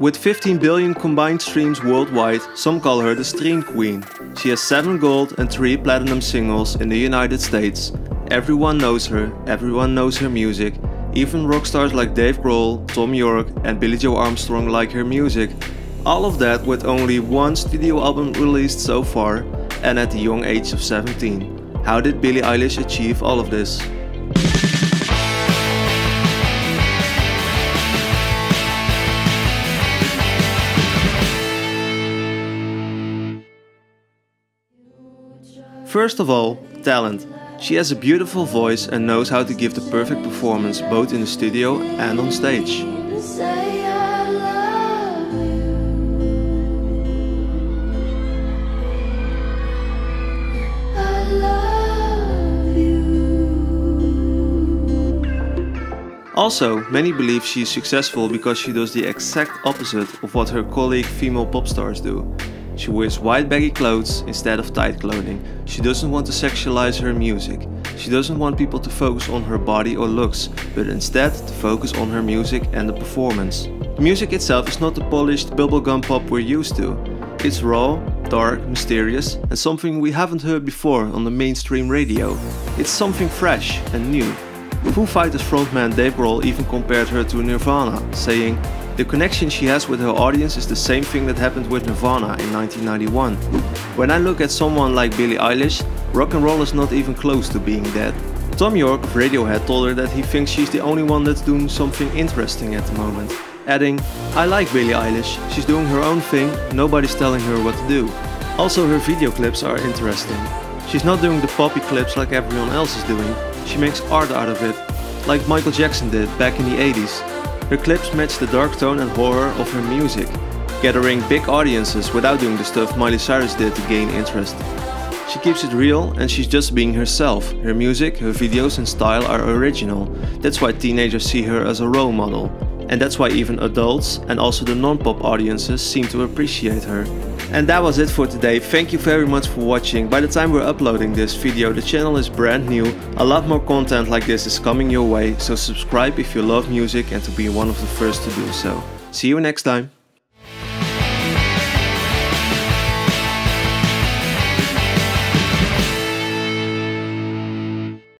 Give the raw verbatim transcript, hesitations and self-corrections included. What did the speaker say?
With fifteen billion combined streams worldwide, some call her the Stream Queen. She has seven gold and three platinum singles in the United States. Everyone knows her, everyone knows her music. Even rock stars like Dave Grohl, Thom Yorke and Billie Joe Armstrong like her music. All of that with only one studio album released so far, and at the young age of seventeen. How did Billie Eilish achieve all of this? First of all, talent. She has a beautiful voice and knows how to give the perfect performance both in the studio and on stage. Also, many believe she is successful because she does the exact opposite of what her colleague female pop stars do. She wears wide baggy clothes instead of tight clothing. She doesn't want to sexualize her music. She doesn't want people to focus on her body or looks, but instead to focus on her music and the performance. The music itself is not the polished bubblegum pop we're used to. It's raw, dark, mysterious, and something we haven't heard before on the mainstream radio. It's something fresh and new. Foo Fighters frontman Dave Grohl even compared her to Nirvana, saying, "The connection she has with her audience is the same thing that happened with Nirvana in nineteen ninety-one. When I look at someone like Billie Eilish, rock and roll is not even close to being dead." Thom Yorke of Radiohead told her that he thinks she's the only one that's doing something interesting at the moment, adding, "I like Billie Eilish, she's doing her own thing, nobody's telling her what to do." Also, her video clips are interesting. She's not doing the poppy clips like everyone else is doing, she makes art out of it, like Michael Jackson did back in the eighties. Her clips match the dark tone and horror of her music, gathering big audiences without doing the stuff Miley Cyrus did to gain interest. She keeps it real and she's just being herself. Her music, her videos and style are original. That's why teenagers see her as a role model. And that's why even adults and also the non-pop audiences seem to appreciate her. And that was it for today. Thank you very much for watching. By the time we're uploading this video, the channel is brand new. A lot more content like this is coming your way, so subscribe if you love music and to be one of the first to do so. See you next time.